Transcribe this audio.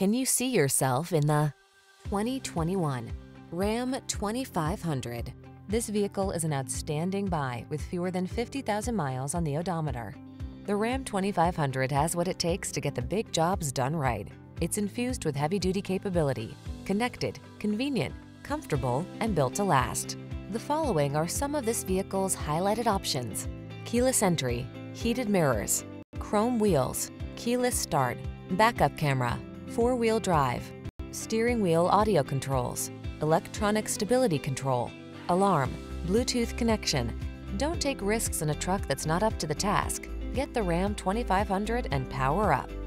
Can you see yourself in the 2021 Ram 2500? This vehicle is an outstanding buy with fewer than 50,000 miles on the odometer. The Ram 2500 has what it takes to get the big jobs done right. It's infused with heavy-duty capability, connected, convenient, comfortable, and built to last. The following are some of this vehicle's highlighted options: keyless entry, heated mirrors, chrome wheels, keyless start, backup camera, four-wheel drive, steering wheel audio controls, electronic stability control, alarm, Bluetooth connection. Don't take risks in a truck that's not up to the task. Get the Ram 2500 and power up.